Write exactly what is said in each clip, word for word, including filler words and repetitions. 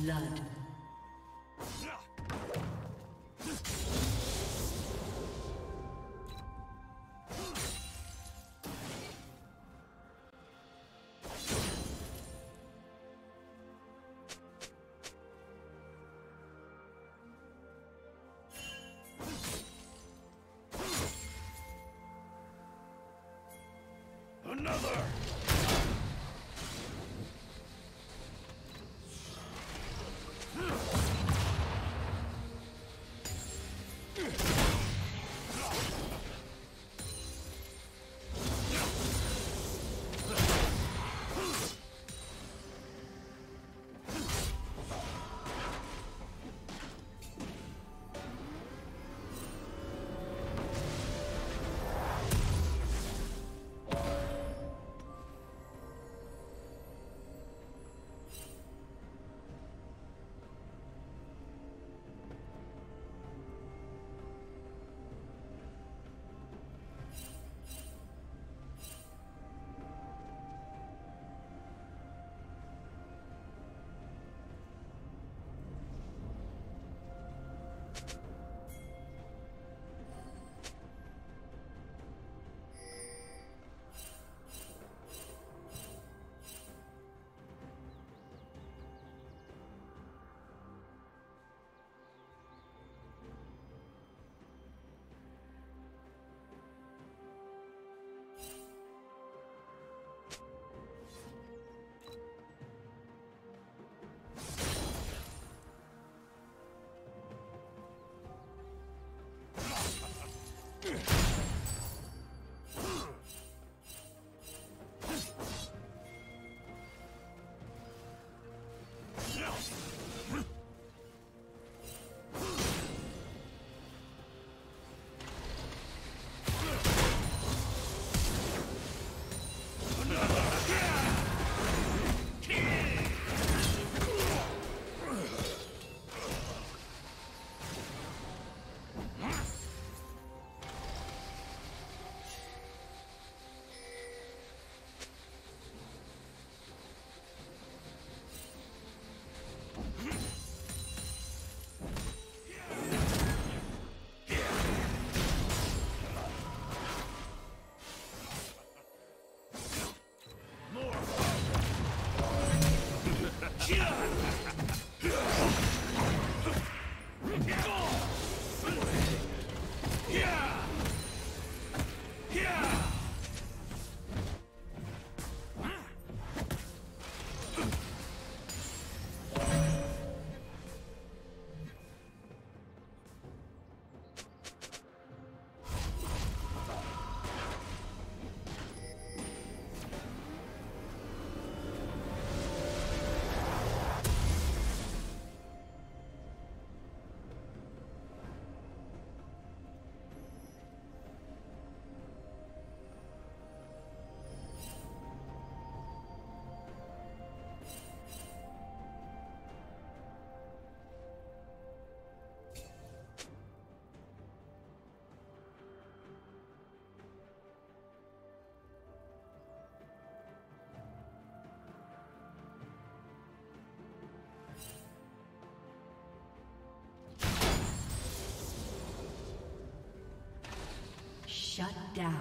blood. Another! Shut down.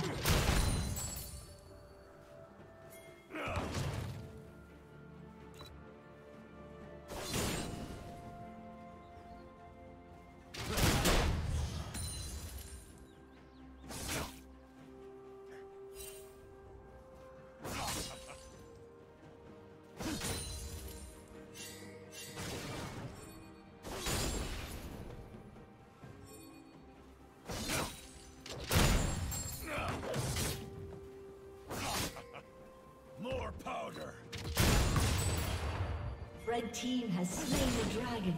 Red team has slain the dragon.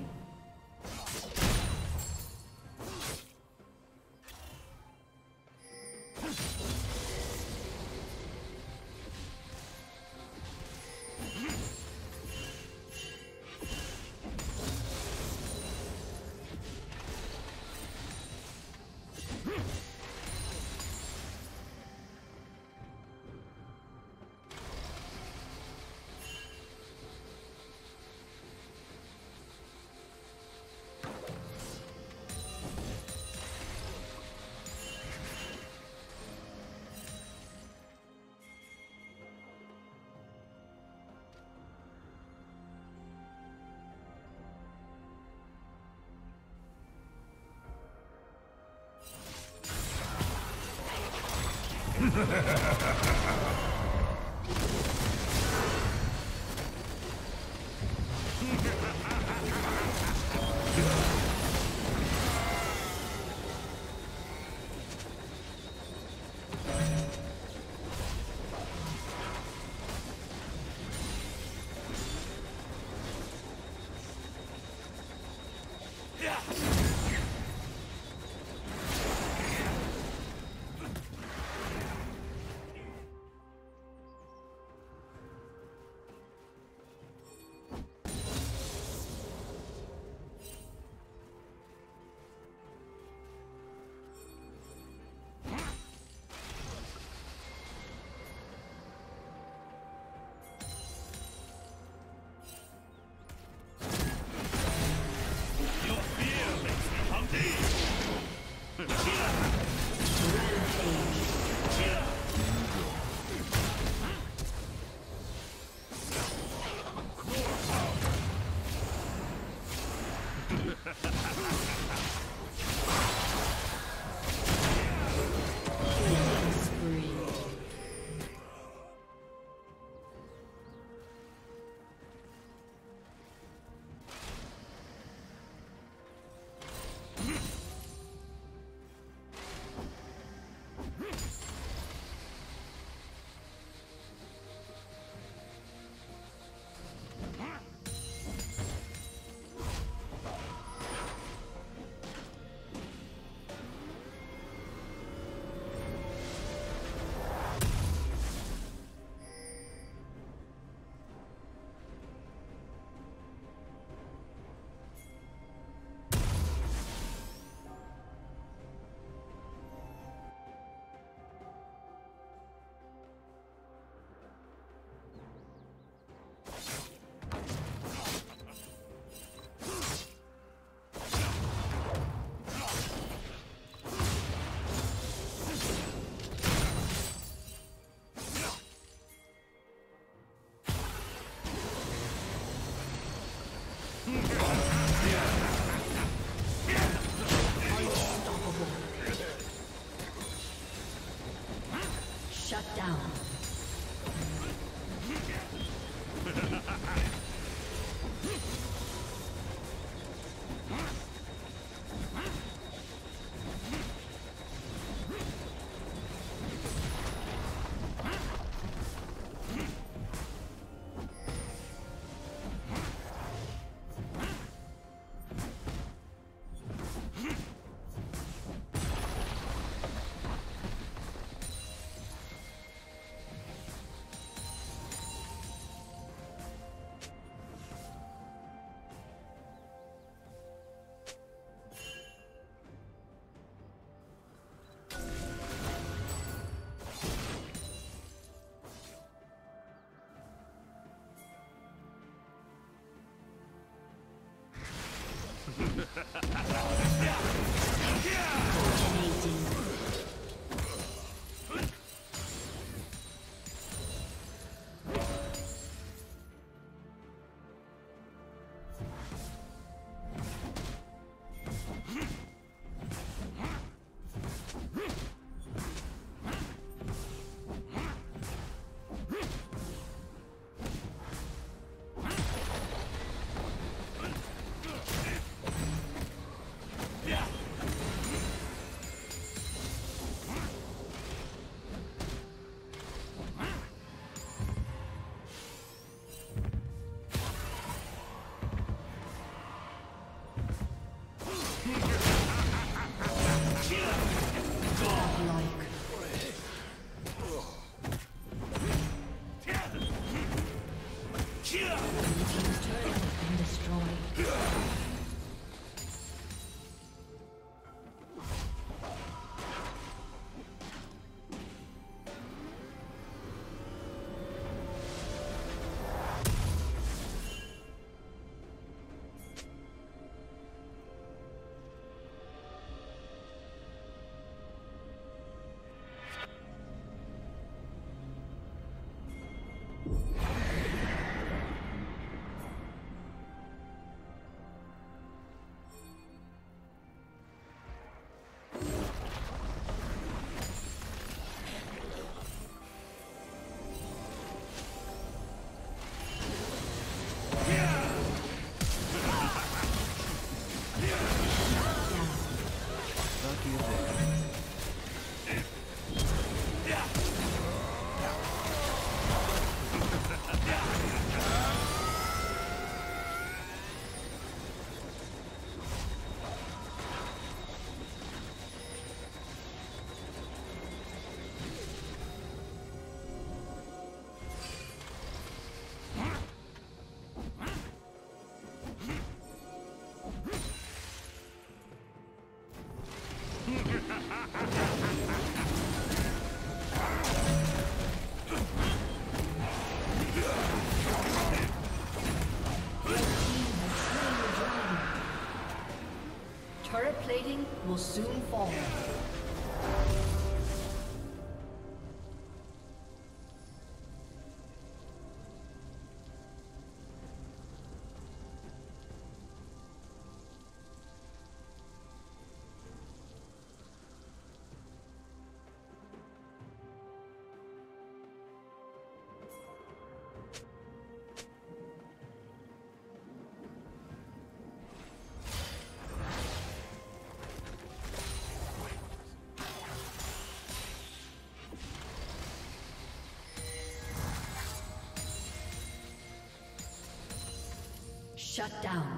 will soon fall. Shut down.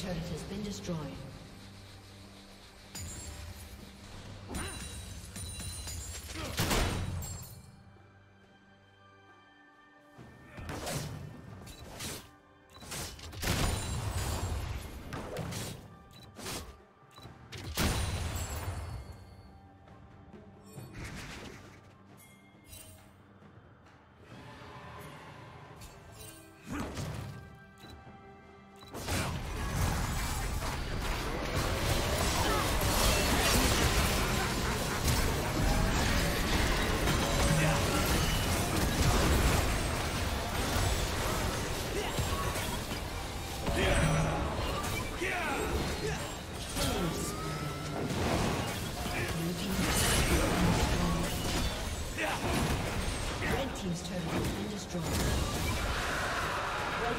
Turret has been destroyed. team's turret has been destroyed. Red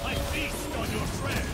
I feast on your friend.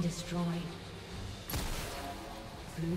Destroyed. Blue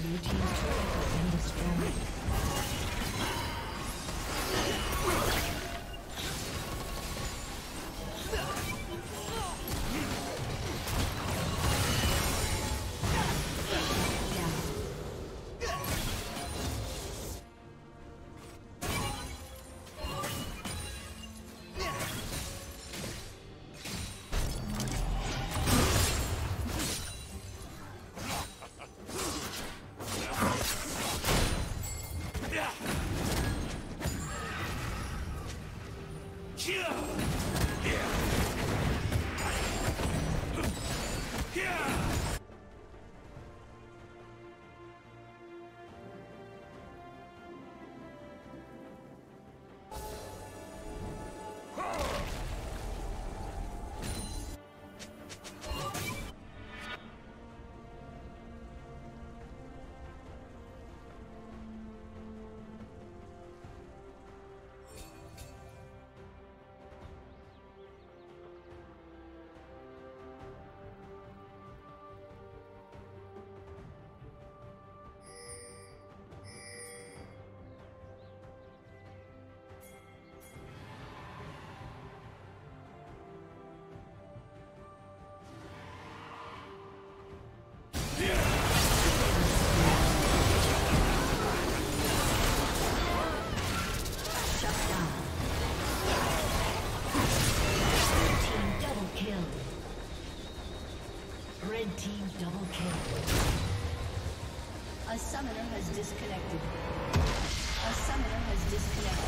Blue team's turret has been destroyed. Yeah. Red team double kill. A summoner has disconnected. A summoner has disconnected.